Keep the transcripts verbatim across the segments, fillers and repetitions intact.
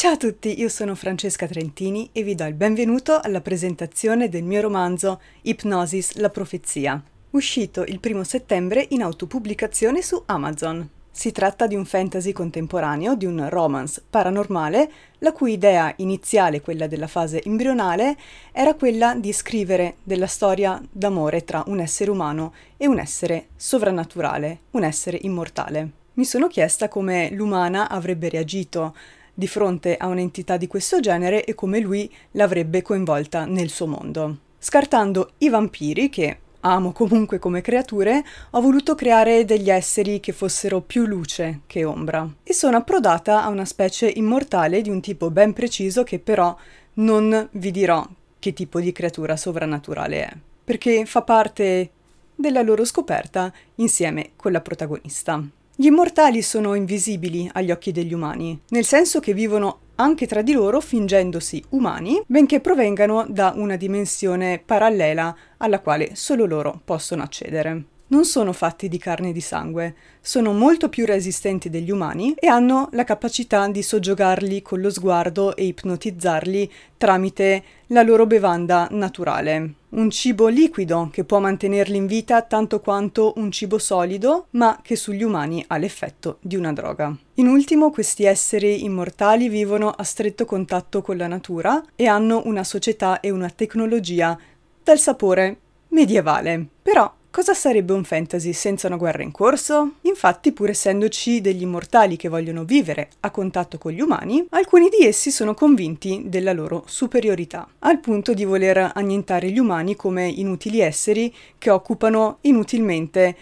Ciao a tutti, io sono Francesca Trentini e vi do il benvenuto alla presentazione del mio romanzo Hypnosis, la profezia, uscito il primo settembre in autopubblicazione su Amazon. Si tratta di un fantasy contemporaneo, di un romance paranormale, la cui idea iniziale, quella della fase embrionale, era quella di scrivere della storia d'amore tra un essere umano e un essere sovrannaturale, un essere immortale. Mi sono chiesta come l'umana avrebbe reagito di fronte a un'entità di questo genere e come lui l'avrebbe coinvolta nel suo mondo. Scartando i vampiri, che amo comunque come creature, ho voluto creare degli esseri che fossero più luce che ombra. E sono approdata a una specie immortale di un tipo ben preciso che però non vi dirò che tipo di creatura sovrannaturale è, perché fa parte della loro scoperta insieme con la protagonista. Gli immortali sono invisibili agli occhi degli umani, nel senso che vivono anche tra di loro fingendosi umani, benché provengano da una dimensione parallela alla quale solo loro possono accedere. Non sono fatti di carne e di sangue, sono molto più resistenti degli umani e hanno la capacità di soggiogarli con lo sguardo e ipnotizzarli tramite la loro bevanda naturale. Un cibo liquido che può mantenerli in vita tanto quanto un cibo solido, ma che sugli umani ha l'effetto di una droga. In ultimo, questi esseri immortali vivono a stretto contatto con la natura e hanno una società e una tecnologia dal sapore medievale. Però cosa sarebbe un fantasy senza una guerra in corso? Infatti, pur essendoci degli immortali che vogliono vivere a contatto con gli umani, alcuni di essi sono convinti della loro superiorità, al punto di voler annientare gli umani come inutili esseri che occupano inutilmente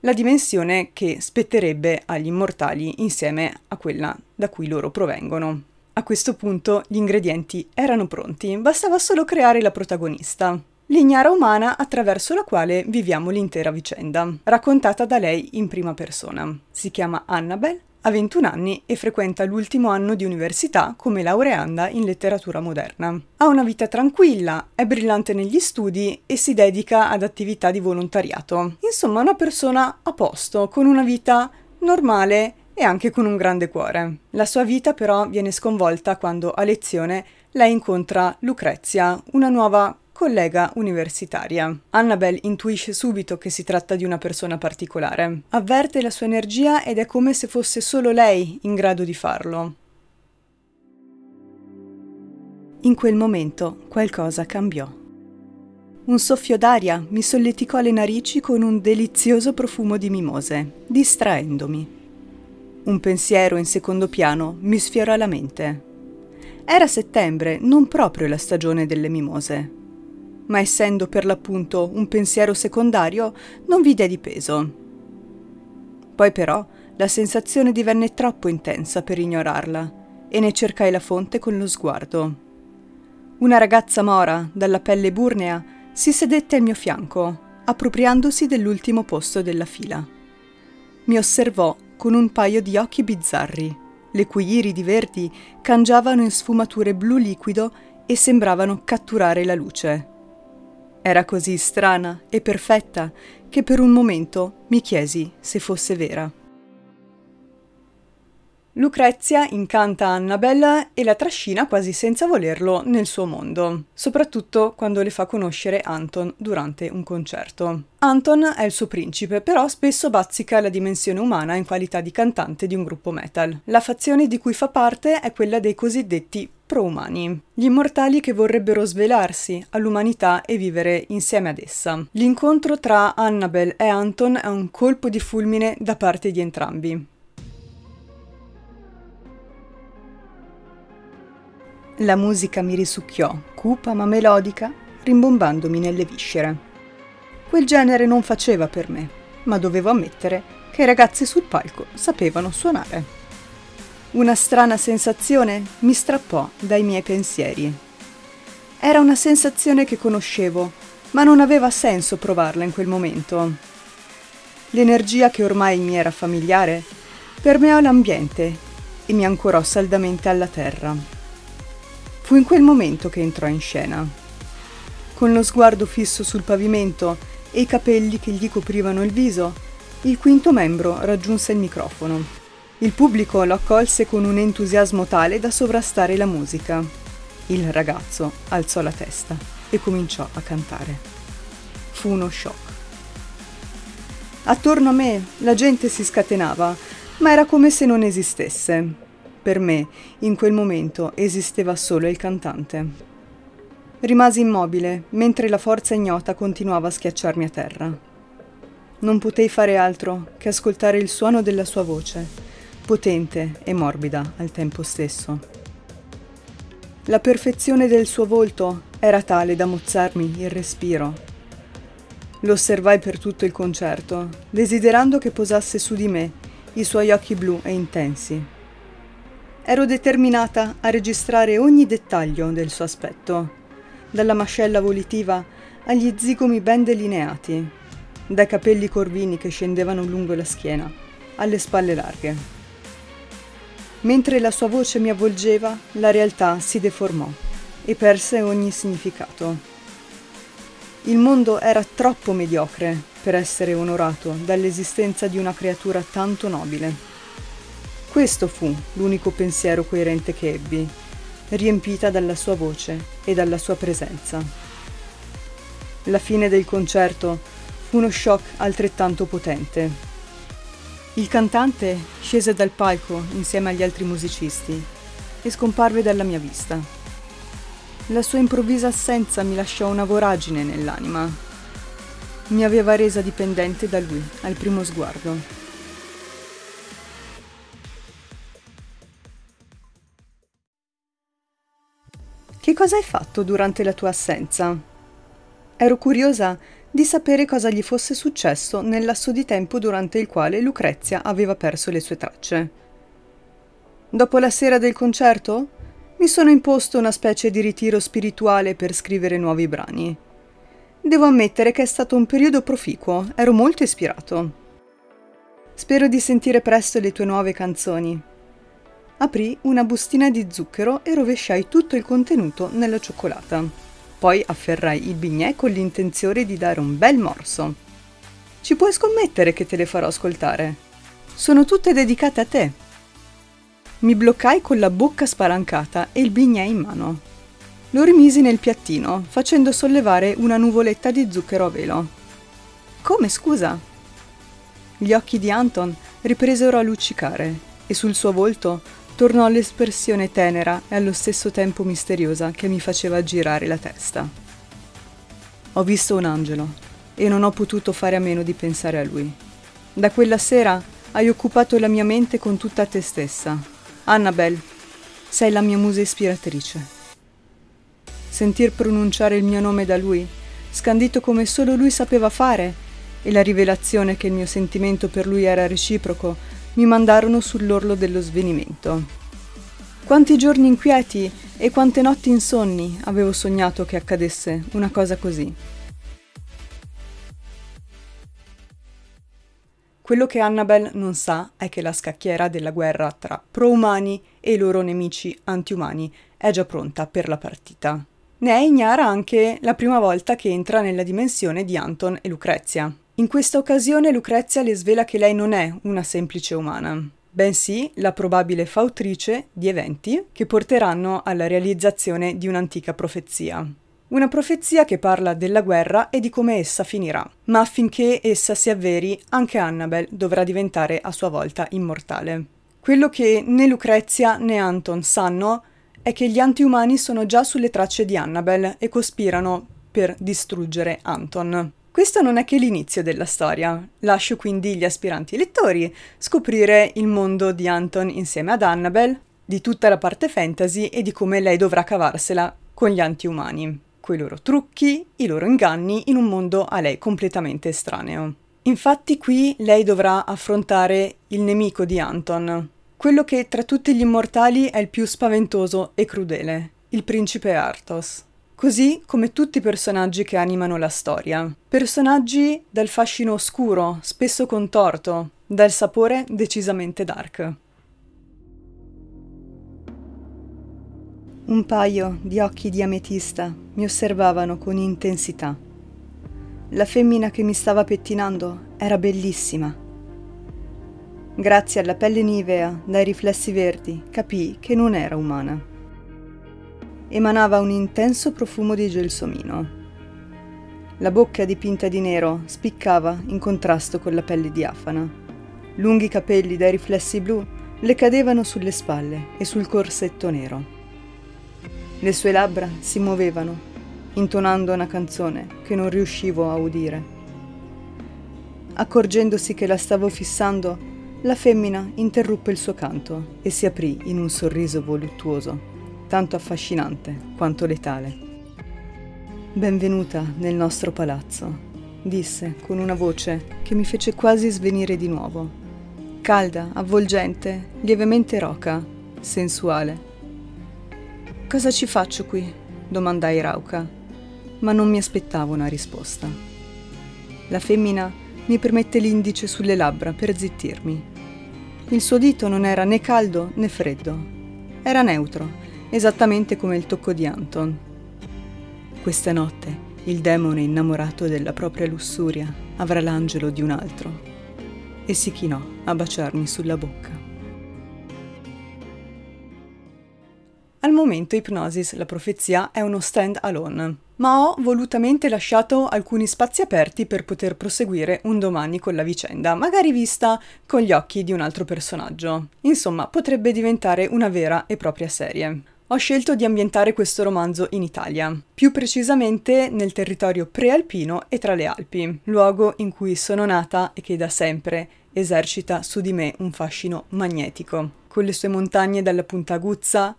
la dimensione che spetterebbe agli immortali insieme a quella da cui loro provengono. A questo punto gli ingredienti erano pronti, bastava solo creare la protagonista. L'ignara umana attraverso la quale viviamo l'intera vicenda, raccontata da lei in prima persona. Si chiama Annabelle, ha ventuno anni e frequenta l'ultimo anno di università come laureanda in letteratura moderna. Ha una vita tranquilla, è brillante negli studi e si dedica ad attività di volontariato. Insomma, una persona a posto, con una vita normale e anche con un grande cuore. La sua vita però viene sconvolta quando a lezione lei incontra Lucrezia, una nuova collega universitaria. Annabelle intuisce subito che si tratta di una persona particolare. Avverte la sua energia ed è come se fosse solo lei in grado di farlo. In quel momento qualcosa cambiò. Un soffio d'aria mi solleticò le narici con un delizioso profumo di mimose, distraendomi. Un pensiero in secondo piano mi sfiorò la mente. Era settembre, non proprio la stagione delle mimose, ma essendo per l'appunto un pensiero secondario, non vide di peso. Poi però la sensazione divenne troppo intensa per ignorarla e ne cercai la fonte con lo sguardo. Una ragazza mora, dalla pelle burnea, si sedette al mio fianco, appropriandosi dell'ultimo posto della fila. Mi osservò con un paio di occhi bizzarri, le cui iridi verdi cangiavano in sfumature blu liquido e sembravano catturare la luce. Era così strana e perfetta che per un momento mi chiesi se fosse vera. Lucrezia incanta Annabelle e la trascina quasi senza volerlo nel suo mondo, soprattutto quando le fa conoscere Anton durante un concerto. Anton è il suo principe, però spesso bazzica la dimensione umana in qualità di cantante di un gruppo metal. La fazione di cui fa parte è quella dei cosiddetti pro-umani, gli immortali che vorrebbero svelarsi all'umanità e vivere insieme ad essa. L'incontro tra Annabelle e Anton è un colpo di fulmine da parte di entrambi. La musica mi risucchiò, cupa ma melodica, rimbombandomi nelle viscere. Quel genere non faceva per me, ma dovevo ammettere che i ragazzi sul palco sapevano suonare. Una strana sensazione mi strappò dai miei pensieri. Era una sensazione che conoscevo, ma non aveva senso provarla in quel momento. L'energia che ormai mi era familiare permeò l'ambiente e mi ancorò saldamente alla terra. Fu in quel momento che entrò in scena. Con lo sguardo fisso sul pavimento e i capelli che gli coprivano il viso, il quinto membro raggiunse il microfono. Il pubblico lo accolse con un entusiasmo tale da sovrastare la musica. Il ragazzo alzò la testa e cominciò a cantare. Fu uno shock. Attorno a me la gente si scatenava, ma era come se non esistesse. Per me, in quel momento, esisteva solo il cantante. Rimasi immobile, mentre la forza ignota continuava a schiacciarmi a terra. Non potei fare altro che ascoltare il suono della sua voce, potente e morbida al tempo stesso. La perfezione del suo volto era tale da mozzarmi il respiro. Lo osservai per tutto il concerto, desiderando che posasse su di me i suoi occhi blu e intensi. Ero determinata a registrare ogni dettaglio del suo aspetto, dalla mascella volitiva agli zigomi ben delineati, dai capelli corvini che scendevano lungo la schiena, alle spalle larghe. Mentre la sua voce mi avvolgeva, la realtà si deformò e perse ogni significato. Il mondo era troppo mediocre per essere onorato dall'esistenza di una creatura tanto nobile. Questo fu l'unico pensiero coerente che ebbi, riempita dalla sua voce e dalla sua presenza. La fine del concerto fu uno shock altrettanto potente. Il cantante scese dal palco insieme agli altri musicisti e scomparve dalla mia vista. La sua improvvisa assenza mi lasciò una voragine nell'anima. Mi aveva resa dipendente da lui al primo sguardo. Che cosa hai fatto durante la tua assenza? Ero curiosa di sapere cosa gli fosse successo nel lasso di tempo durante il quale Lucrezia aveva perso le sue tracce. Dopo la sera del concerto, mi sono imposto una specie di ritiro spirituale per scrivere nuovi brani. Devo ammettere che è stato un periodo proficuo, ero molto ispirato. Spero di sentire presto le tue nuove canzoni. Aprì una bustina di zucchero e rovesciai tutto il contenuto nella cioccolata. Poi afferrai il bignè con l'intenzione di dare un bel morso. Ci puoi scommettere che te le farò ascoltare. Sono tutte dedicate a te. Mi bloccai con la bocca spalancata e il bignè in mano. Lo rimisi nel piattino, facendo sollevare una nuvoletta di zucchero a velo. Come, scusa? Gli occhi di Anton ripresero a luccicare e sul suo volto tornò l'espressione tenera e allo stesso tempo misteriosa che mi faceva girare la testa. Ho visto un angelo e non ho potuto fare a meno di pensare a lui. Da quella sera hai occupato la mia mente con tutta te stessa. Annabelle, sei la mia musa ispiratrice. Sentir pronunciare il mio nome da lui, scandito come solo lui sapeva fare, e la rivelazione che il mio sentimento per lui era reciproco, mi mandarono sull'orlo dello svenimento. Quanti giorni inquieti e quante notti insonni avevo sognato che accadesse una cosa così. Quello che Annabelle non sa è che la scacchiera della guerra tra pro-umani e i loro nemici anti-umani è già pronta per la partita. Ne è ignara anche la prima volta che entra nella dimensione di Anton e Lucrezia. In questa occasione Lucrezia le svela che lei non è una semplice umana, bensì la probabile fautrice di eventi che porteranno alla realizzazione di un'antica profezia. Una profezia che parla della guerra e di come essa finirà, ma affinché essa si avveri anche Annabelle dovrà diventare a sua volta immortale. Quello che né Lucrezia né Anton sanno è che gli antiumani sono già sulle tracce di Annabelle e cospirano per distruggere Anton. Questo non è che l'inizio della storia, lascio quindi gli aspiranti lettori scoprire il mondo di Anton insieme ad Annabelle, di tutta la parte fantasy e di come lei dovrà cavarsela con gli antiumani, coi loro trucchi, i loro inganni in un mondo a lei completamente estraneo. Infatti qui lei dovrà affrontare il nemico di Anton, quello che tra tutti gli immortali è il più spaventoso e crudele, il principe Arthos. Così come tutti i personaggi che animano la storia. Personaggi dal fascino oscuro, spesso contorto, dal sapore decisamente dark. Un paio di occhi di ametista mi osservavano con intensità. La femmina che mi stava pettinando era bellissima. Grazie alla pelle nivea, dai riflessi verdi, capì che non era umana. Emanava un intenso profumo di gelsomino. La bocca dipinta di nero spiccava in contrasto con la pelle diafana. Lunghi capelli dai riflessi blu le cadevano sulle spalle e sul corsetto nero. Le sue labbra si muovevano, intonando una canzone che non riuscivo a udire. Accorgendosi che la stavo fissando, la femmina interruppe il suo canto e si aprì in un sorriso voluttuoso, tanto affascinante quanto letale. «Benvenuta nel nostro palazzo», disse con una voce che mi fece quasi svenire di nuovo. Calda, avvolgente, lievemente roca, sensuale. «Cosa ci faccio qui?» domandai rauca, ma non mi aspettavo una risposta. La femmina mi permette l'indice sulle labbra per zittirmi. Il suo dito non era né caldo né freddo. Era neutro, esattamente come il tocco di Anton. Questa notte il demone innamorato della propria lussuria avrà l'angelo di un altro, e si chinò a baciarmi sulla bocca. Al momento Hypnosis, la profezia è uno stand alone, ma ho volutamente lasciato alcuni spazi aperti per poter proseguire un domani con la vicenda, magari vista con gli occhi di un altro personaggio. Insomma, potrebbe diventare una vera e propria serie. Ho scelto di ambientare questo romanzo in Italia, più precisamente nel territorio prealpino e tra le Alpi, luogo in cui sono nata e che da sempre esercita su di me un fascino magnetico, con le sue montagne dalla punta aguzza,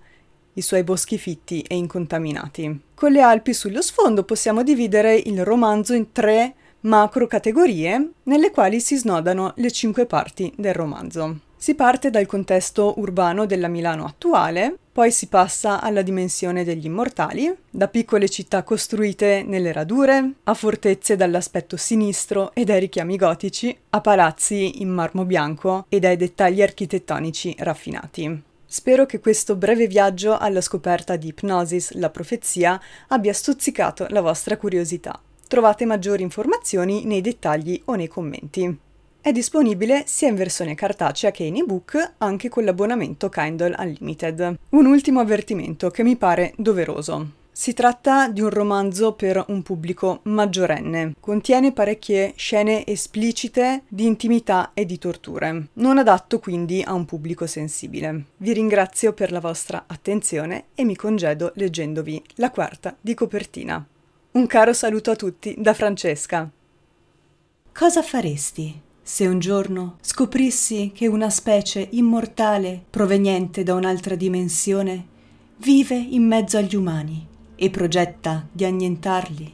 i suoi boschi fitti e incontaminati. Con le Alpi sullo sfondo possiamo dividere il romanzo in tre macro categorie, nelle quali si snodano le cinque parti del romanzo. Si parte dal contesto urbano della Milano attuale, poi si passa alla dimensione degli immortali, da piccole città costruite nelle radure, a fortezze dall'aspetto sinistro e dai richiami gotici, a palazzi in marmo bianco e dai dettagli architettonici raffinati. Spero che questo breve viaggio alla scoperta di Hypnosis, la profezia, abbia stuzzicato la vostra curiosità. Trovate maggiori informazioni nei dettagli o nei commenti. È disponibile sia in versione cartacea che in ebook, anche con l'abbonamento Kindle Unlimited. Un ultimo avvertimento che mi pare doveroso. Si tratta di un romanzo per un pubblico maggiorenne. Contiene parecchie scene esplicite di intimità e di torture, non adatto quindi a un pubblico sensibile. Vi ringrazio per la vostra attenzione e mi congedo leggendovi la quarta di copertina. Un caro saluto a tutti da Francesca. Cosa faresti se un giorno scoprissi che una specie immortale proveniente da un'altra dimensione vive in mezzo agli umani e progetta di annientarli?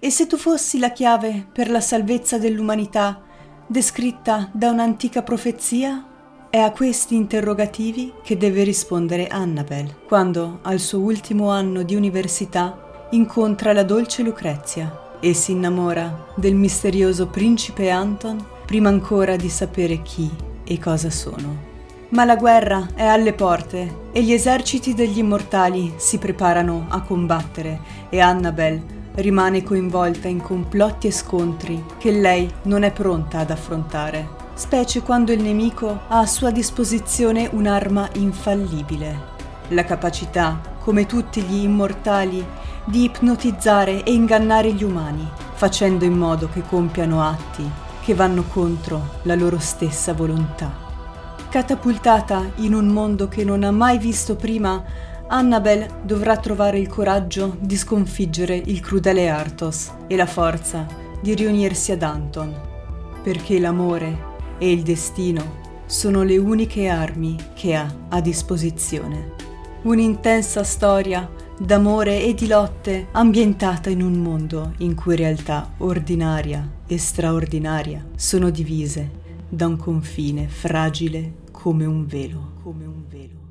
E se tu fossi la chiave per la salvezza dell'umanità descritta da un'antica profezia? È a questi interrogativi che deve rispondere Annabelle quando, al suo ultimo anno di università, incontra la dolce Lucrezia e si innamora del misterioso principe Anton prima ancora di sapere chi e cosa sono. Ma la guerra è alle porte e gli eserciti degli immortali si preparano a combattere e Annabelle rimane coinvolta in complotti e scontri che lei non è pronta ad affrontare, specie quando il nemico ha a sua disposizione un'arma infallibile, la capacità, come tutti gli immortali, di ipnotizzare e ingannare gli umani, facendo in modo che compiano atti che vanno contro la loro stessa volontà. Catapultata in un mondo che non ha mai visto prima, Annabelle dovrà trovare il coraggio di sconfiggere il crudele Arthos e la forza di riunirsi ad Anton, perché l'amore e il destino sono le uniche armi che ha a disposizione. Un'intensa storia d'amore e di lotte ambientata in un mondo in cui realtà ordinaria e straordinaria sono divise da un confine fragile come un velo. Come un velo.